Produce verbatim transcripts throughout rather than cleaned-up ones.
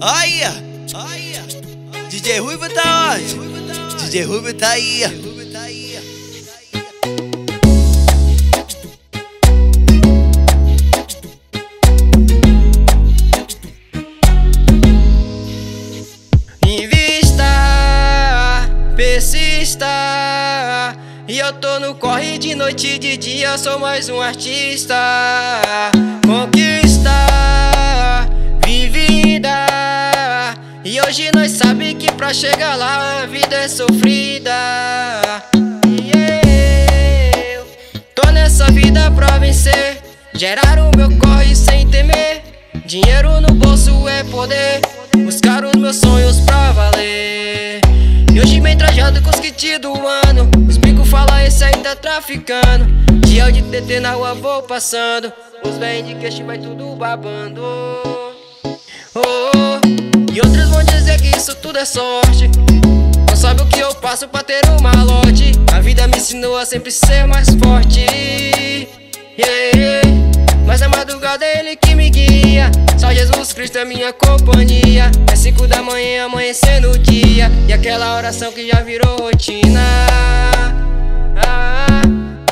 Aí, D J Ruivo tá onde? D J Ruivo tá aí. Invista, persista. E eu tô no corre de noite e de dia, sou mais um artista. Conquista, vivida. E hoje nós sabe que pra chegar lá a vida é sofrida. E eu tô nessa vida pra vencer, gerar o meu corre sem temer. Dinheiro no bolso é poder, buscar os meus sonhos pra valer. E hoje me trajado com os kits do ano, os bicos falam esse aí tá traficando. Dia de T T na rua vou passando, os bem de queixo vai tudo babando. Oh, e outros vão dizer que isso tudo é sorte, não sabe o que eu passo pra ter uma lote. A vida me ensinou a sempre ser mais forte, yeah. Mas a madrugada é ele que me guia, só Jesus Cristo é minha companhia. É cinco da manhã amanhecendo o dia, e aquela oração que já virou rotina. ah,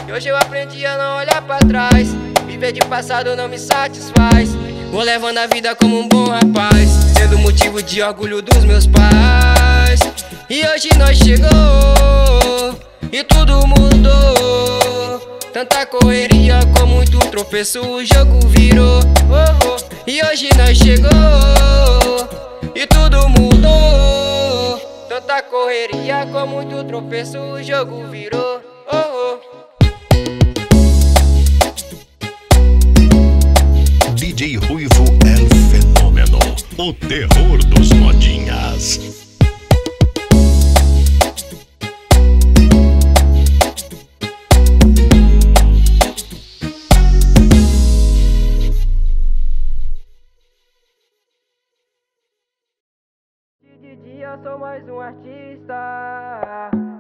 E hoje eu aprendi a não olhar pra trás, viver de passado não me satisfaz. Vou levando a vida como um bom rapaz, sendo motivo de orgulho dos meus pais. E hoje nós chegou, e tudo mudou. Tanta correria com muito tropeço, o jogo virou. oh, oh. E hoje nós chegou, e tudo mudou. Tanta correria com muito tropeço, o jogo virou. oh, oh. D J Ruivo é o fenômeno, o terror dos modinhas. De dia eu sou mais um artista.